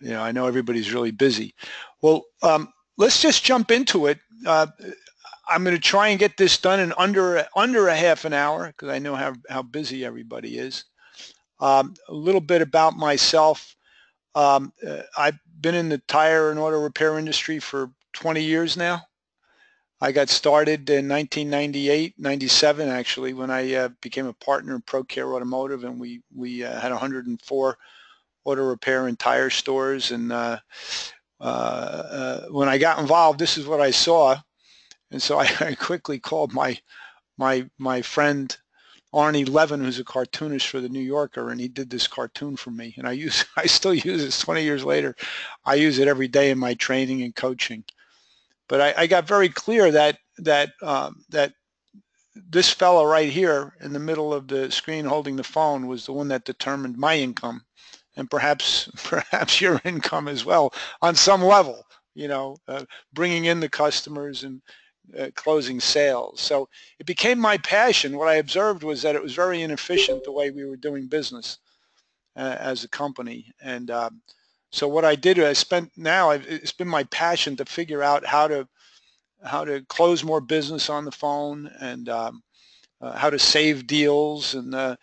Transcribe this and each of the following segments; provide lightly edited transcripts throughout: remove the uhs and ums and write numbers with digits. You know, I know everybody's really busy. Well, let's just jump into it. I'm going to try and get this done in under a half an hour because I know how busy everybody is. A little bit about myself. I've been in the tire and auto repair industry for 20 years now. I got started in 1998, 97 actually, when I became a partner in Pro Care Automotive, and we had 104 auto repair and tire stores. And when I got involved, this is what I saw. And so I quickly called my friend Arnie Levin, who's a cartoonist for the New Yorker, and he did this cartoon for me. And I still use this 20 years later. I use it every day in my training and coaching. But I got very clear that this fellow right here in the middle of the screen holding the phone was the one that determined my income, and perhaps your income as well on some level. You know, bringing in the customers and closing sales. So it became my passion. What I observed was that it was very inefficient the way we were doing business as a company. And so what I did, it's been my passion to figure out how to close more business on the phone, and how to save deals. And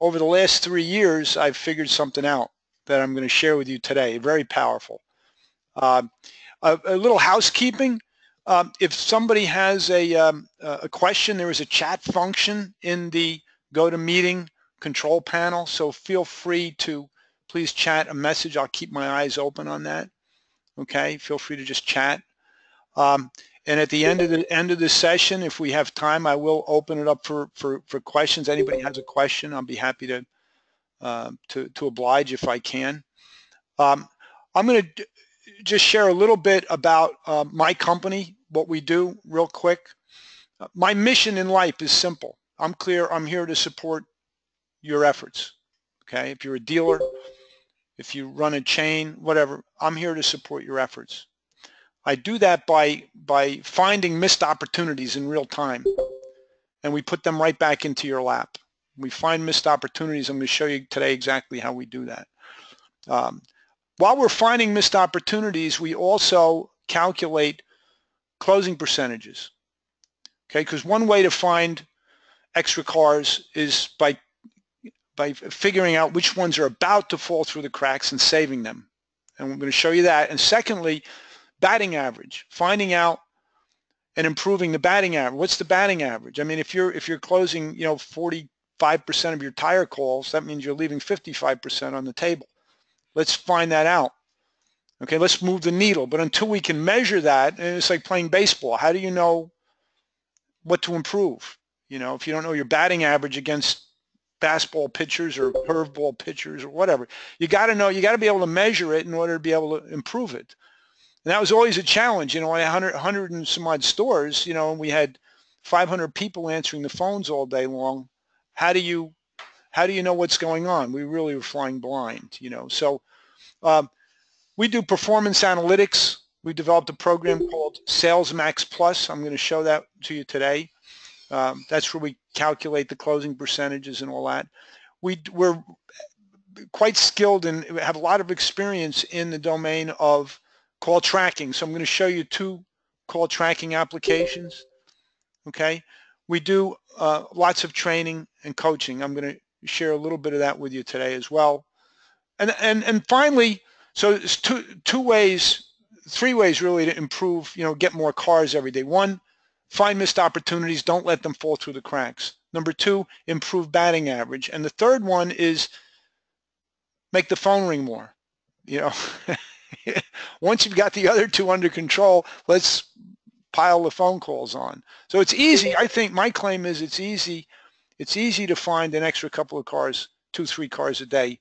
over the last 3 years, I've figured something out that I'm going to share with you today. Very powerful. A little housekeeping. If somebody has a question, there is a chat function in the GoToMeeting control panel, so feel free to please chat a message. I'll keep my eyes open on that. Okay, feel free to just chat. And at the end of the session, if we have time, I will open it up for questions. Anybody has a question, I'll be happy to oblige if I can. I'm going to just share a little bit about my company, what we do, real quick. My mission in life is simple. I'm clear. I'm here to support your efforts. Okay, if you're a dealer, if you run a chain, whatever, I'm here to support your efforts. I do that by finding missed opportunities in real time, and we put them right back into your lap. We find missed opportunities. I'm going to show you today exactly how we do that. While we're finding missed opportunities, we also calculate closing percentages, okay? Because one way to find extra cars is by figuring out which ones are about to fall through the cracks and saving them. And I'm going to show you that. And secondly, batting average, finding out and improving the batting average. What's the batting average? I mean, if you're closing, you know, 45% of your tire calls, that means you're leaving 55% on the table. Let's find that out. Okay, let's move the needle. But until we can measure that, and it's like playing baseball. How do you know what to improve? You know, if you don't know your batting average against fastball pitchers or curveball pitchers or whatever, you got to know. You got to be able to measure it in order to be able to improve it. And that was always a challenge. You know, in 100 and some odd stores, you know, and we had 500 people answering the phones all day long. How do you know what's going on? We really were flying blind, you know. So we do performance analytics. We developed a program called Sales Max Plus. I'm going to show that to you today. That's where we calculate the closing percentages and all that. We're quite skilled and have a lot of experience in the domain of call tracking. So I'm going to show you two call tracking applications, okay? We do lots of training and coaching. I'm going to share a little bit of that with you today as well. And finally, so it's three ways really to improve, you know, get more cars every day. One, find missed opportunities, don't let them fall through the cracks. Number two, improve batting average. And the third one is make the phone ring more. You know, once you've got the other two under control, let's pile the phone calls on. So it's easy. I think my claim is it's easy. It's easy to find an extra couple of cars, 2-3 cars a day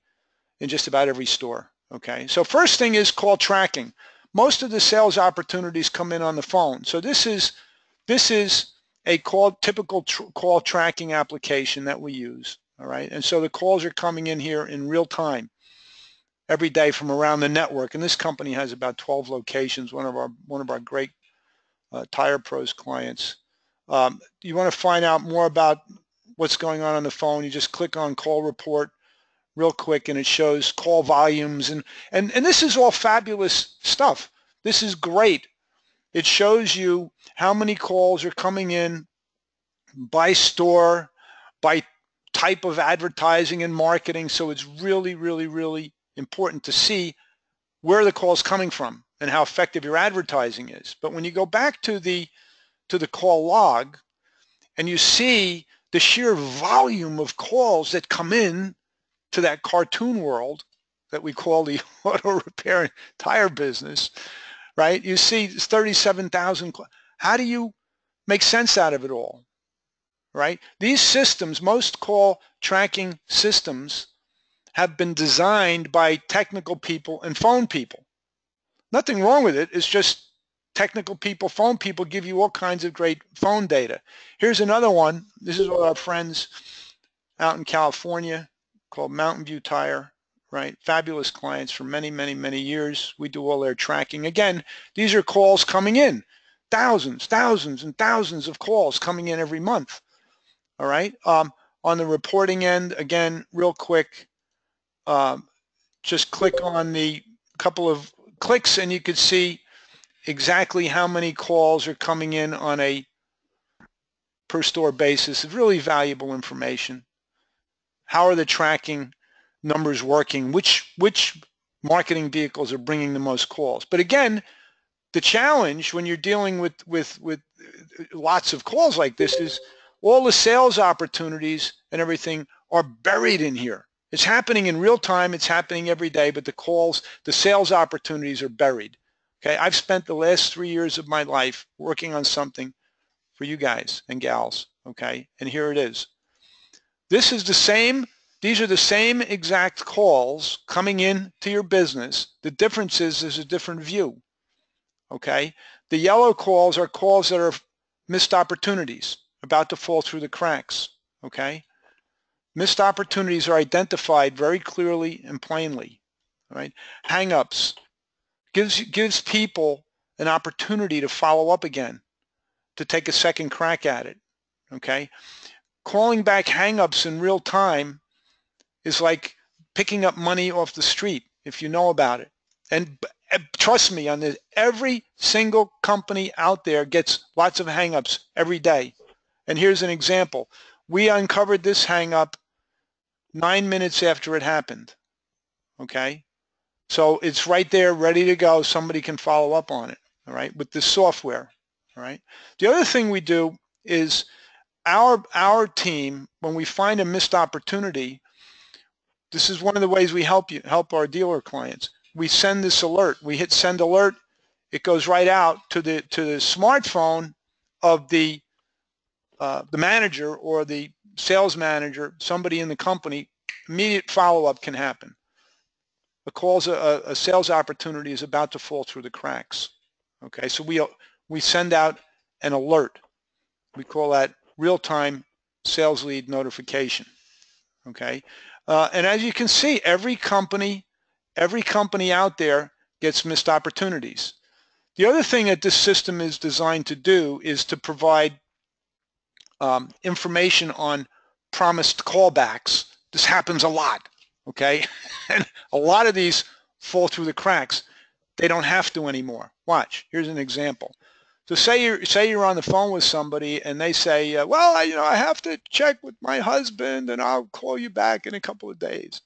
in just about every store, okay? So first thing is call tracking. Most of the sales opportunities come in on the phone. So this is a typical call tracking application that we use, all right? And so the calls are coming in here in real time every day from around the network. And this company has about 12 locations, one of our great Tire Pros clients. You want to find out more about what's going on the phone, you just click on call report, real quick, and it shows call volumes, and this is all fabulous stuff. This is great. It shows you how many calls are coming in by store, by type of advertising and marketing. So it's really, really, really important to see where the call's coming from and how effective your advertising is. But when you go back to the call log and you see the sheer volume of calls that come in to that cartoon world that we call the auto repair and tire business, right? You see it's 37,000. How do you make sense out of it all, right? These systems, most call tracking systems, have been designed by technical people and phone people. Nothing wrong with it. It's just technical people, phone people give you all kinds of great phone data. Here's another one. This is all our friends out in California called Mountain View Tire, right? Fabulous clients for many, many, many years. We do all their tracking. Again, these are calls coming in. Thousands, thousands, and thousands of calls coming in every month, all right? On the reporting end, again, real quick, just click on the couple of clicks and you could see exactly how many calls are coming in on a per store basis. It's really valuable information. How are the tracking numbers working? Which marketing vehicles are bringing the most calls? But again, the challenge when you're dealing with lots of calls like this is all the sales opportunities and everything are buried in here. It's happening in real time. It's happening every day, but the calls, the sales opportunities are buried. Okay, I've spent the last 3 years of my life working on something for you guys and gals, okay? And here it is. This is the same, these are the same exact calls coming in to your business. The difference is there's a different view, okay? The yellow calls are calls that are missed opportunities, about to fall through the cracks, okay? Missed opportunities are identified very clearly and plainly, all right? Hang-ups. Gives people an opportunity to follow up again, to take a second crack at it, okay? Calling back hang-ups in real time is like picking up money off the street if you know about it. And trust me on this, every single company out there gets lots of hang-ups every day. And here's an example. We uncovered this hang-up 9 minutes after it happened, okay? So it's right there, ready to go. Somebody can follow up on it, all right, with this software, all right? The other thing we do is our team, when we find a missed opportunity, this is one of the ways we help our dealer clients. We send this alert. We hit send alert. It goes right out to the smartphone of the manager or the sales manager, somebody in the company. Immediate follow-up can happen. A sales opportunity is about to fall through the cracks, okay? So we send out an alert. We call that real-time sales lead notification, okay? And as you can see, every company out there gets missed opportunities. The other thing that this system is designed to do is to provide information on promised callbacks. This happens a lot, okay? And a lot of these fall through the cracks. They don't have to anymore. Watch. Here's an example. So say you're on the phone with somebody and they say, well, I have to check with my husband and I'll call you back in a couple of days.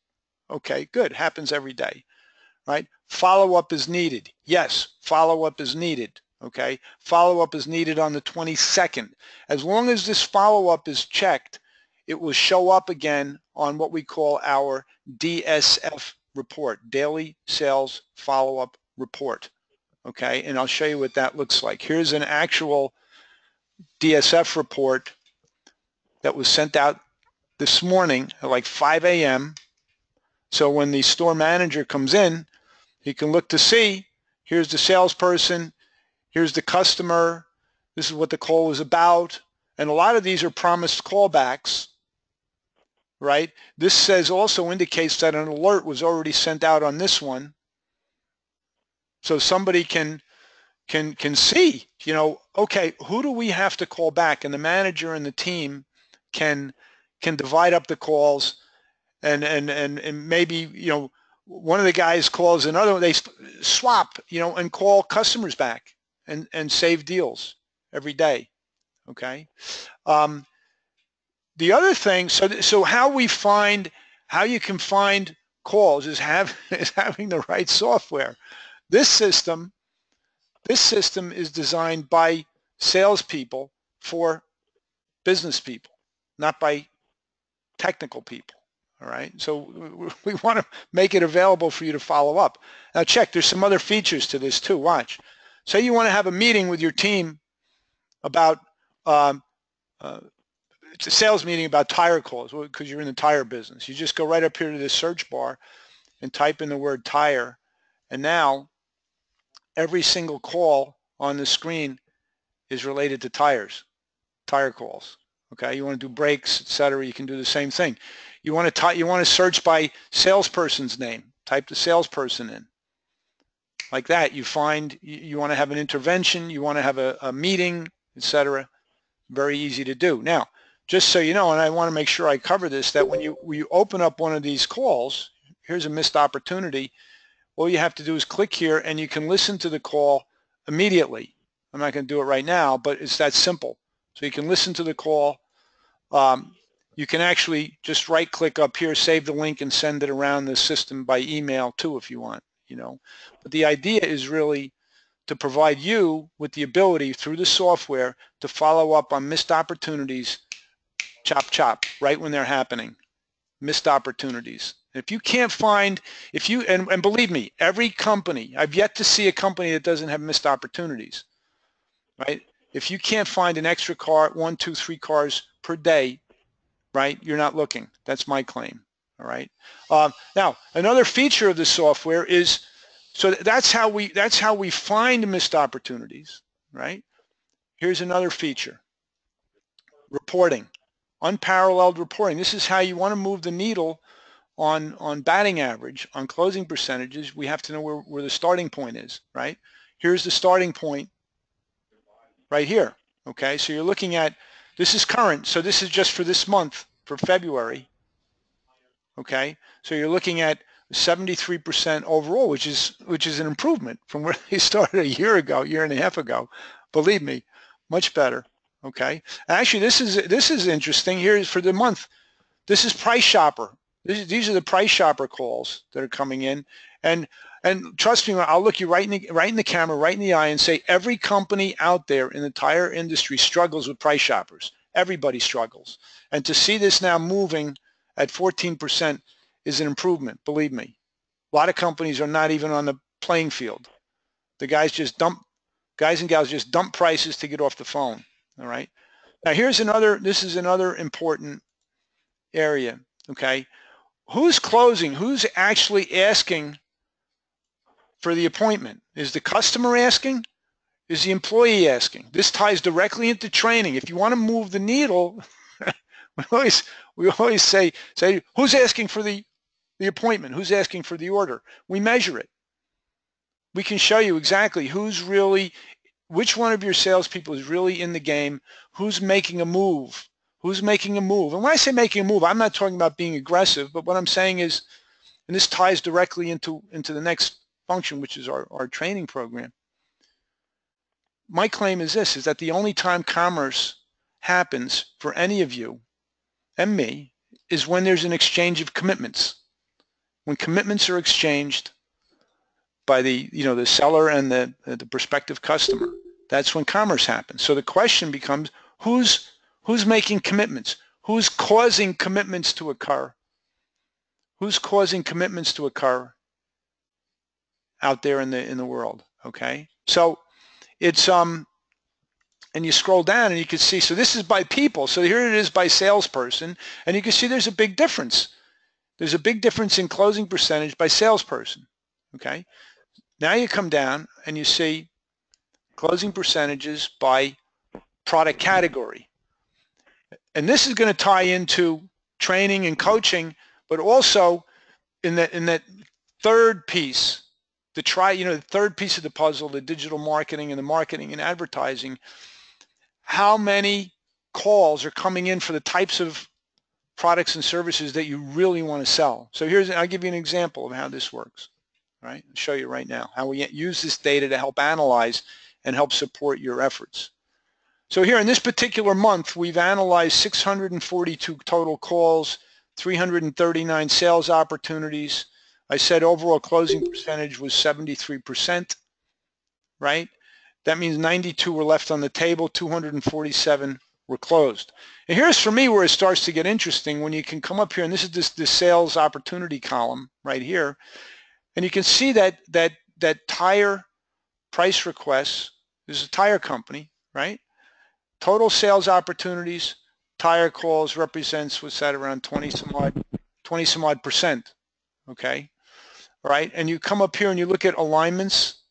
Okay, good. Happens every day, right? Follow-up is needed. Yes, follow-up is needed, okay? Follow-up is needed on the 22nd. As long as this follow-up is checked, it will show up again on what we call our DSF report, Daily Sales Follow-Up Report, okay? And I'll show you what that looks like. Here's an actual DSF report that was sent out this morning at like 5 a.m. So when the store manager comes in, he can look to see, here's the salesperson, here's the customer, this is what the call was about, and a lot of these are promised callbacks, right? This says also indicates that an alert was already sent out on this one. So somebody can see, okay, who do we have to call back? And the manager and the team can divide up the calls and maybe, you know, one of the guys calls another, they swap, you know, and call customers back and save deals every day, okay? The other thing, so how you can find calls is having the right software. This system is designed by salespeople for business people, not by technical people, all right? So we want to make it available for you to follow up. Now check, there's some other features to this too, watch. Say you want to have a meeting with your team about, it's a sales meeting about tire calls, because you're in the tire business. You just go right up here to this search bar and type in the word tire, and now every single call on the screen is related to tires, tire calls, okay? You want to do brakes, etc. You can do the same thing. You want to search by salesperson's name. Type the salesperson in. Like that, you find, you want to have an intervention, you want to have a meeting, etc. Very easy to do. Now, just so you know, and I want to make sure I cover this, that when you open up one of these calls, here's a missed opportunity. All you have to do is click here and you can listen to the call immediately. I'm not going to do it right now, but it's that simple. So you can listen to the call. You can actually just right click up here, save the link and send it around the system by email too if you want, you know. But the idea is really to provide you with the ability through the software to follow up on missed opportunities, chop, right when they're happening. Missed opportunities. If you can't find, and believe me, every company, I've yet to see a company that doesn't have missed opportunities, right? If you can't find an extra car, 1, 2, 3 cars per day, right, you're not looking. That's my claim, all right? Now, another feature of the software is, so that's how we find missed opportunities, right? Here's another feature, reporting, unparalleled reporting. This is how you want to move the needle on batting average, on closing percentages. We have to know where the starting point is, right? Here's the starting point right here, okay? So you're looking at, this is current, so this is just for this month, for February, okay? So you're looking at 73% overall, which is an improvement from where they started a year ago, year and a half ago. Believe me, much better, okay? Actually, this is interesting. Here's for the month. This is Price Shopper. These are the Price Shopper calls that are coming in, and trust me, I'll look you right in the camera, right in the eye, and say every company out there in the tire industry struggles with Price Shoppers. Everybody struggles, and to see this now moving at 14% is an improvement. Believe me, a lot of companies are not even on the playing field. The guys and gals just dump prices to get off the phone. All right. Now here's another. This is another important area. Okay. Who's closing? Who's actually asking for the appointment? Is the customer asking? Is the employee asking? This ties directly into training. If you want to move the needle, we always say who's asking for the appointment? Who's asking for the order? We measure it. We can show you exactly who's really, which one of your salespeople is really in the game, who's making a move. Who's making a move? And when I say making a move, I'm not talking about being aggressive, but what I'm saying is, and this ties directly into the next function, which is our training program. My claim is this, is that the only time commerce happens for any of you and me is when there's an exchange of commitments. When commitments are exchanged by the, you know, the seller and the prospective customer, that's when commerce happens. So the question becomes, who's making commitments? Who's causing commitments to occur? Who's causing commitments to occur out there in the world? Okay, so it's and you scroll down and you can see. So this is by people. So here it is by salesperson, and you can see there's a big difference. There's a big difference in closing percentage by salesperson. Okay, now you come down and you see closing percentages by product category. And this is going to tie into training and coaching, but also in that third piece, the third piece of the puzzle, the digital marketing and the marketing and advertising. How many calls are coming in for the types of products and services that you really want to sell. So here's, I'll give you an example of how this works, right? I'll show you right now how we use this data to help analyze and help support your efforts. So here in this particular month, we've analyzed 642 total calls, 339 sales opportunities. I said overall closing percentage was 73%, right? That means 92 were left on the table, 247 were closed. And here's for me where it starts to get interesting, when you can come up here, and this is this sales opportunity column right here, and you can see that tire price requests, this is a tire company, right? Total sales opportunities, tire calls represents, what's that, around 20 some odd percent, okay? All right, and you come up here and you look at alignments,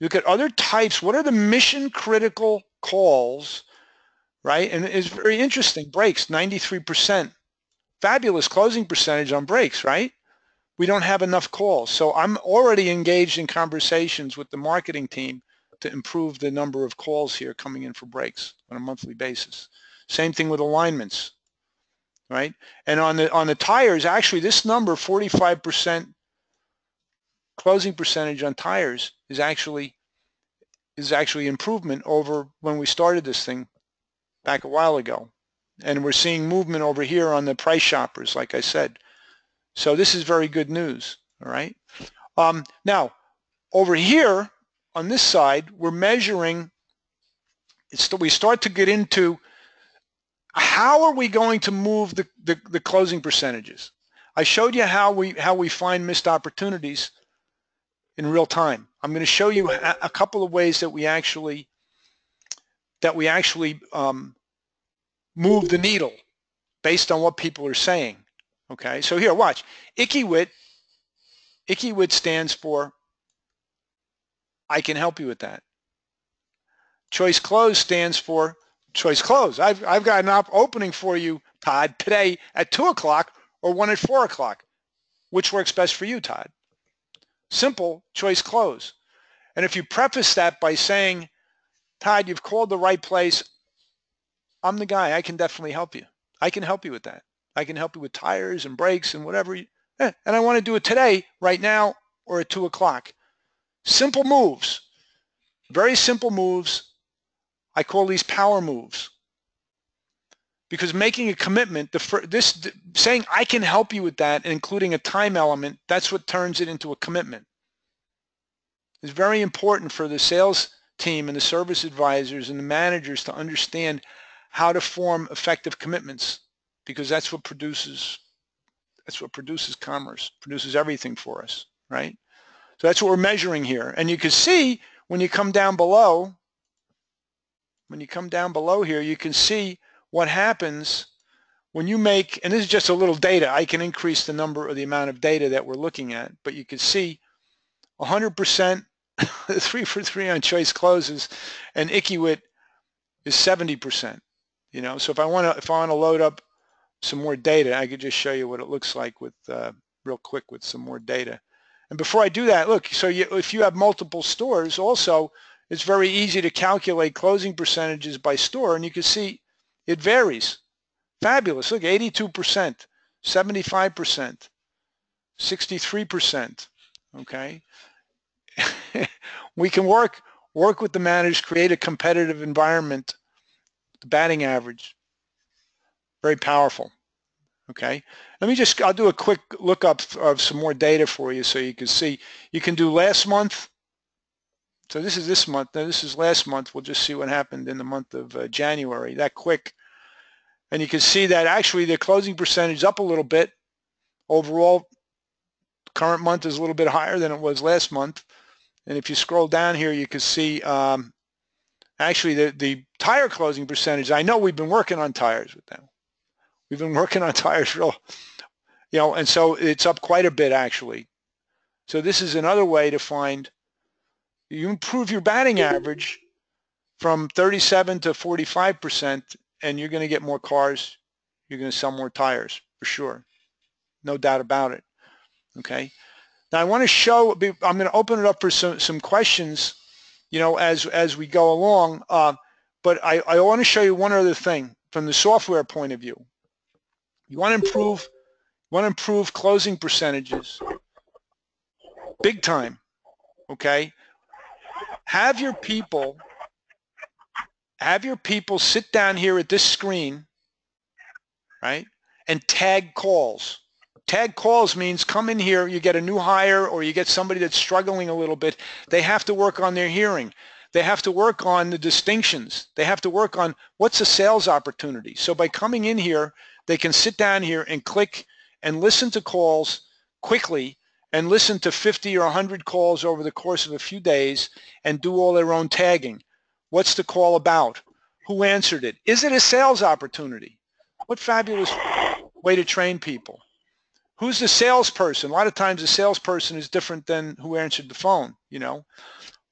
look at other types. What are the mission critical calls, right? And it's very interesting. Breaks, 93%. Fabulous closing percentage on breaks, right? We don't have enough calls. So I'm already engaged in conversations with the marketing team to improve the number of calls here coming in for breaks on a monthly basis. Same thing with alignments, right? And on the tires, actually this number, 45%, closing percentage on tires is actually improvement over when we started this thing back a while ago. And we're seeing movement over here on the price shoppers, like I said. So this is very good news, all right? Now, over here on this side, we're measuring, we start to get into how are we going to move the closing percentages. I showed you how we find missed opportunities in real time. I'm going to show you a couple of ways that we actually move the needle based on what people are saying. Okay, so here, watch. ICIWIT stands for I can help you with that. Choice Close stands for Choice Close. I've got an opening for you, Todd, today at 2 o'clock or one at 4 o'clock. Which works best for you, Todd? Simple, Choice Close. And if you preface that by saying, Todd, you've called the right place, I'm the guy, I can definitely help you. I can help you with that. I can help you with tires and brakes and whatever. And I want to do it today, right now, or at 2 o'clock. Simple moves, very simple moves. I call these power moves. Because making a commitment, saying I can help you with that and including a time element, that's what turns it into a commitment. It's very important for the sales team and the service advisors and the managers to understand how to form effective commitments, because that's what produces commerce, produces everything for us, right? So that's what we're measuring here. And you can see when you come down below here, you can see what happens when you make, and this is just a little data, I can increase the number or the amount of data that we're looking at, but you can see 100%, 3 for 3 on Choice Closes, and ICIWIT is 70%, you know? So if I wanna load up some more data, I could just show you what it looks like with, real quick with some more data. And before I do that, look, so if you have multiple stores also, it's very easy to calculate closing percentages by store, and you can see, it varies. Fabulous. Look, 82%, 75%, 63%, okay? We can work with the managers, create a competitive environment, the batting average. Very powerful, okay? I'll do a quick look up of some more data for you so you can see. You can do last month. So this is this month. Now this is last month. We'll just see what happened in the month of January, that quick. And you can see that actually the closing percentage is up a little bit. Overall, current month is a little bit higher than it was last month. And if you scroll down here, you can see actually the tire closing percentage. I know we've been working on tires with them. We've been working on tires real, you know, and so it's up quite a bit actually. So this is another way to find. You improve your batting average from 37 to 45%, and you're going to get more cars. You're going to sell more tires for sure. No doubt about it. Okay. Now I want to show, I'm going to open it up for some questions, you know, as we go along. But I want to show you one other thing from the software point of view. You want to improve, closing percentages big time, okay? Have your people, sit down here at this screen, right, and tag calls. Tag calls means come in here, you get a new hire or you get somebody that's struggling a little bit. They have to work on their hearing. They have to work on the distinctions. They have to work on what's a sales opportunity. So by coming in here, they can sit down here and click and listen to calls quickly and listen to 50 or 100 calls over the course of a few days and do all their own tagging. What's the call about? Who answered it? Is it a sales opportunity? What fabulous way to train people. Who's the salesperson? A lot of times the salesperson is different than who answered the phone, you know.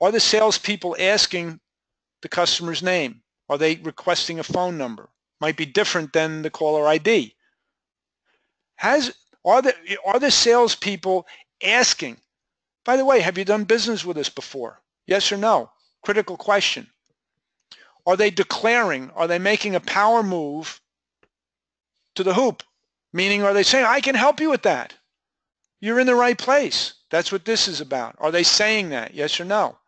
Are the salespeople asking the customer's name? Are they requesting a phone number? Might be different than the caller ID. Are the salespeople asking, by the way, have you done business with us before? Yes or no? Critical question. Are they declaring? Are they making a power move to the hoop? Meaning, are they saying, I can help you with that? You're in the right place. That's what this is about. Are they saying that? Yes or no?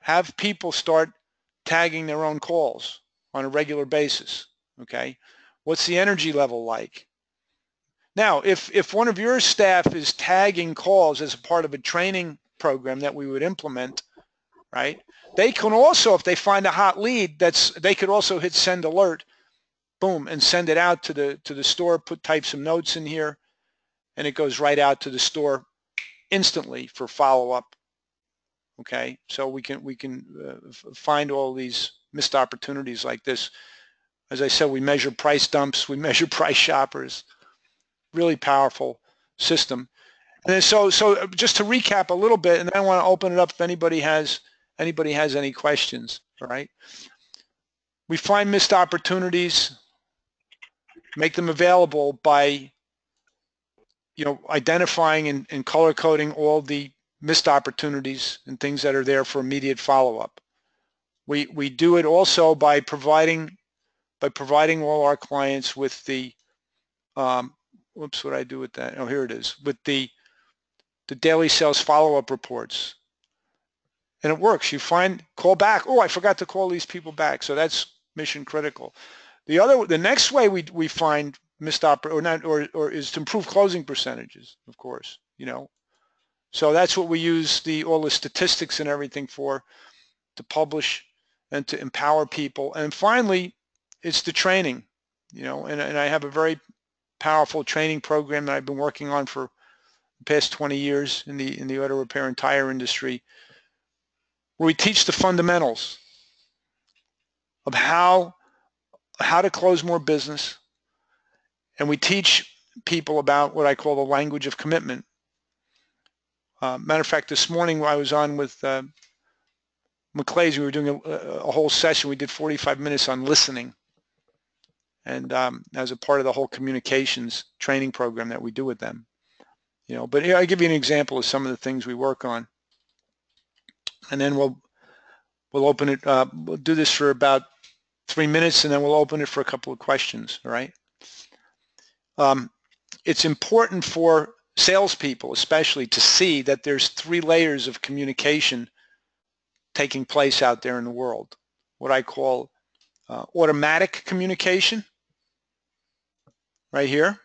Have people start tagging their own calls on a regular basis, okay? What's the energy level like? Now, if one of your staff is tagging calls as a part of a training program that we would implement, right, they can also, if they find a hot lead, they could also hit send alert, boom, and send it out to the store, type some notes in here, and it goes right out to the store instantly for follow-up, okay? So we can find all these missed opportunities like this. As I said, we measure price dumps, we measure price shoppers. Really powerful system. And so just to recap a little bit, and I want to open it up if anybody has any questions. All right, we find missed opportunities, make them available by, you know, identifying and color coding all the missed opportunities and things that are there for immediate follow-up. We do it also by providing all our clients with the whoops, what did I do with that? Oh, here it is. With the daily sales follow-up reports. And it works. You find, call back. Oh, I forgot to call these people back. So that's mission critical. The next way we find missed or is to improve closing percentages, of course, you know. So that's what we use all the statistics and everything for, to publish and to empower people. And finally, it's the training, you know, and I have a very powerful training program that I've been working on for the past 20 years in the auto repair and tire industry, where we teach the fundamentals of how to close more business, and we teach people about what I call the language of commitment. Matter of fact, this morning I was on with McClay's. We were doing a whole session. We did 45 minutes on listening. And as a part of the whole communications training program that we do with them, you know. But here, I'll give you an example of some of the things we work on, and then we'll open it. We'll do this for about 3 minutes, and then we'll open it for a couple of questions. All right. It's important for salespeople, especially, to see that there's 3 layers of communication taking place out there in the world. What I call automatic communication. Right here.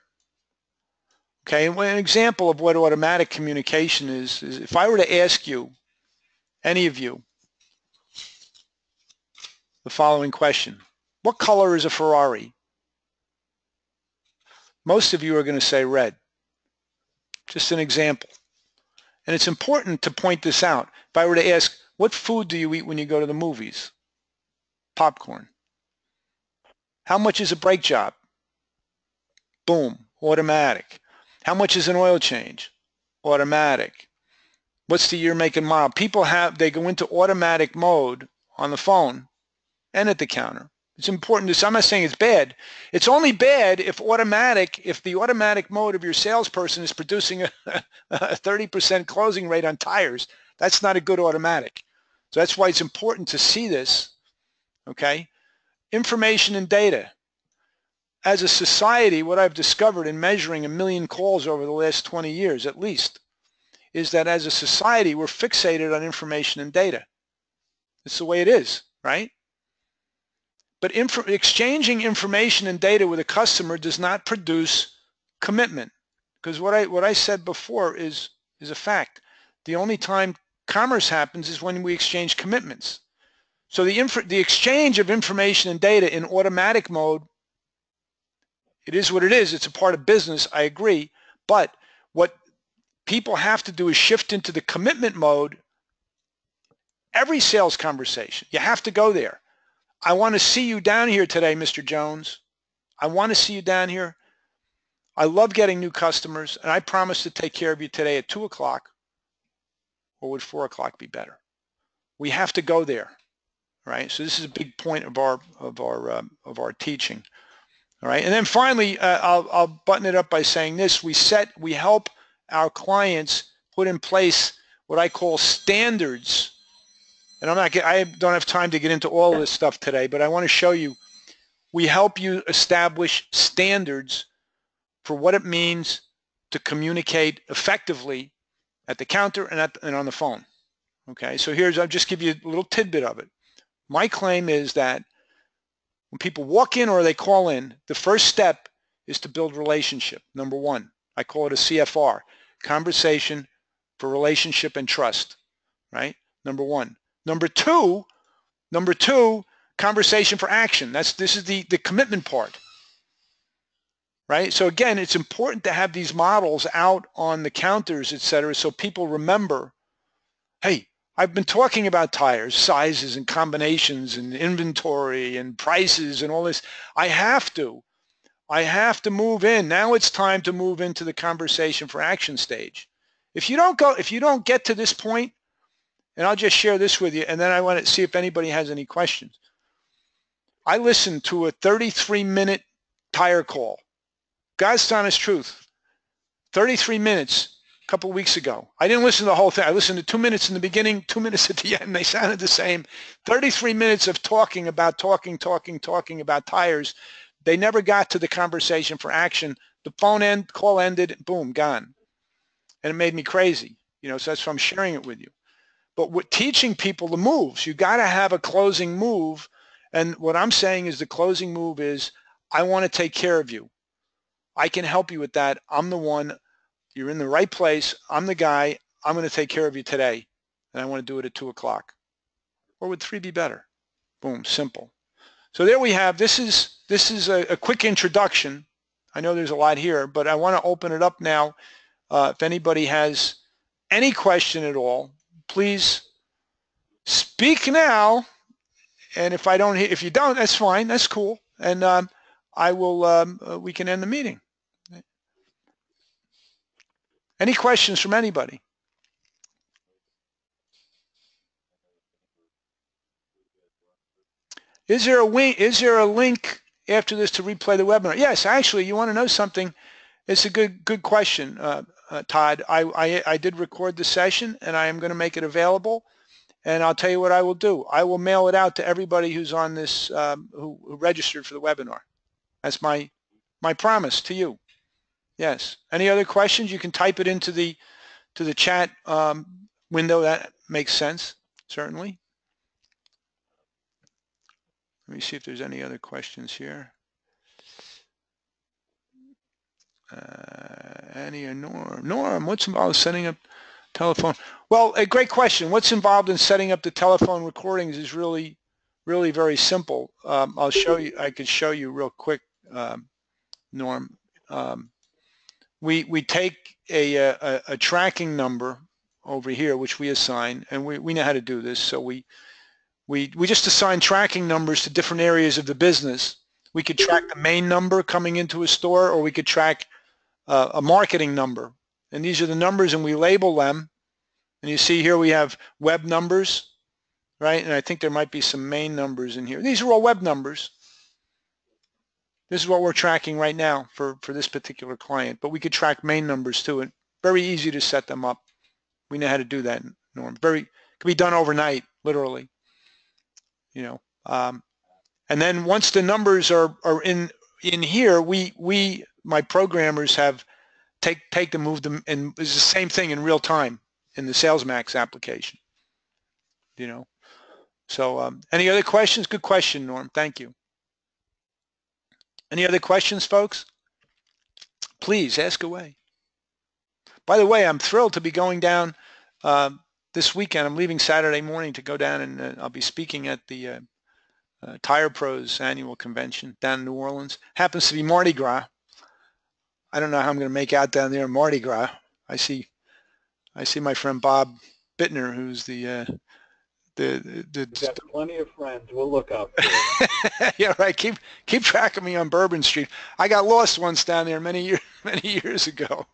Okay, and an example of what automatic communication is if I were to ask you, any of you, the following question. What color is a Ferrari? Most of you are going to say red. Just an example. And it's important to point this out. If I were to ask, what food do you eat when you go to the movies? Popcorn. How much is a brake job? Boom, automatic. How much is an oil change? Automatic. What's the year, make, and model? People they go into automatic mode on the phone and at the counter. It's important to, I'm not saying it's bad. It's only bad if the automatic mode of your salesperson is producing a 30% closing rate on tires. That's not a good automatic. So that's why it's important to see this, okay? Information and data. as a society, what I've discovered in measuring 1 million calls over the last 20 years at least is that as a society, we're fixated on information and data. It's the way it is, right? But exchanging information and data with a customer does not produce commitment, because what I said before is a fact. The only time commerce happens is when we exchange commitments. So the exchange of information and data in automatic mode, it is what it is. It's a part of business, I agree. But what people have to do is shift into the commitment mode. Every sales conversation, you have to go there. I want to see you down here today, Mr. Jones. I want to see you down here. I love getting new customers, and I promise to take care of you today at 2 o'clock, or would 4 o'clock be better? We have to go there, right? So this is a big point of our teaching, all right? And then finally, I'll button it up by saying this: we help our clients put in place what I call standards. And I don't have time to get into all of this stuff today, but I want to show you, we help you establish standards for what it means to communicate effectively at the counter and on the phone. Okay, so I'll just give you a little tidbit of it. My claim is that when people walk in or they call in, the first step is to build relationship, number one. I call it a CFR, conversation for relationship and trust, right? Number one. Number two, conversation for action. This is the commitment part, right? So again, it's important to have these models out on the counters, et cetera, so people remember, hey, I've been talking about tires, sizes and combinations and inventory and prices and all this. I have to move in. Now it's time to move into the conversation for action stage. If you don't get to this point, and I'll just share this with you, and then I want to see if anybody has any questions. I listened to a 33-minute tire call. God's honest truth, 33 minutes a couple weeks ago. I didn't listen to the whole thing. I listened to 2 minutes in the beginning, 2 minutes at the end. They sounded the same. 33 minutes of talking about talking about tires. They never got to the conversation for action. The call ended, boom, gone. And it made me crazy. You know, so that's why I'm sharing it with you. But with teaching people the moves, you got to have a closing move. And what I'm saying is the closing move is, I want to take care of you. I can help you with that. I'm the one. You're in the right place. I'm the guy. I'm going to take care of you today. And I want to do it at 2 o'clock. Or would 3 be better? Boom, simple. So there we have. This is a quick introduction. I know there's a lot here, but I want to open it up now. If anybody has any question at all, please speak now, and if you don't, that's fine, that's cool, and we can end the meeting. Any questions from anybody? Is there a link after this to replay the webinar? Yes, actually, you want to know something? It's a good question. Todd, I did record the session, and I am going to make it available, and I'll tell you what I will do. I will mail it out to everybody who's on this, who registered for the webinar. That's my promise to you. Yes. Any other questions? You can type it into the chat window. That makes sense, certainly. Let me see if there's any other questions here. Annie or Norm, what's involved in setting up telephone? Well, a great question. What's involved in setting up the telephone recordings is really, really very simple. I'll show you. I could show you real quick, Norm. We take a tracking number over here, which we assign, and we know how to do this. So we just assign tracking numbers to different areas of the business. We could track the main number coming into a store, or we could track a marketing number, and these are the numbers, and we label them. And you see here we have web numbers, right? And I think there might be some main numbers in here. These are all web numbers. This is what we're tracking right now for this particular client, but we could track main numbers too. And very easy to set them up. We know how to do that, Norm. Very, could be done overnight, literally. You know, and then once the numbers are in in here, my programmers have take them, move them, and it's the same thing in real time in the Sales Max application. You know, so any other questions? Good question, Norm. Thank you. Any other questions, folks? Please ask away. By the way, I'm thrilled to be going down this weekend. I'm leaving Saturday morning to go down, and I'll be speaking at the Tire Pros annual convention down in New Orleans. Happens to be Mardi Gras. I don't know how I'm going to make out down there in Mardi Gras. I see my friend Bob Bittner, who's We've got plenty of friends. We'll look up. Yeah, right. Keep track of me on Bourbon Street. I got lost once down there many years ago.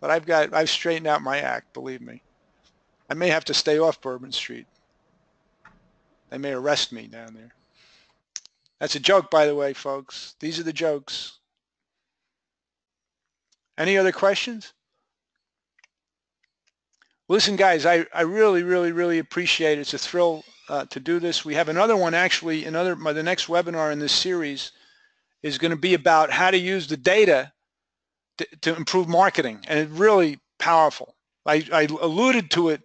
But I've straightened out my act. Believe me, I may have to stay off Bourbon Street. They may arrest me down there. That's a joke, by the way, folks. These are the jokes. Any other questions? Listen, guys, I really, really, really appreciate it. It's a thrill to do this. We have another one, actually. The next webinar in this series is going to be about how to use the data to improve marketing, and it's really powerful. I alluded to it,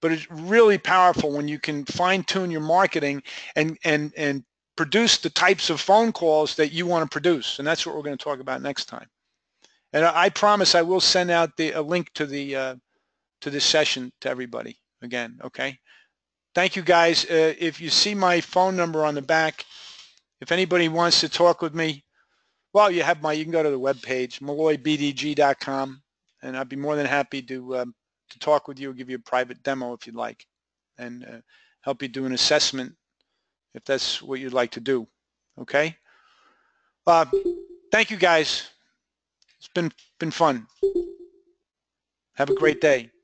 but it's really powerful when you can fine-tune your marketing and produce the types of phone calls that you want to produce, and that's what we're going to talk about next time. And I promise I will send out a link to the to this session to everybody again. Okay, thank you, guys. If you see my phone number on the back, if anybody wants to talk with me, well, you can go to the webpage, molloybdg.com, and I'd be more than happy to talk with you or give you a private demo if you'd like, and help you do an assessment if that's what you'd like to do. Okay, thank you, guys. It's been fun. Have a great day.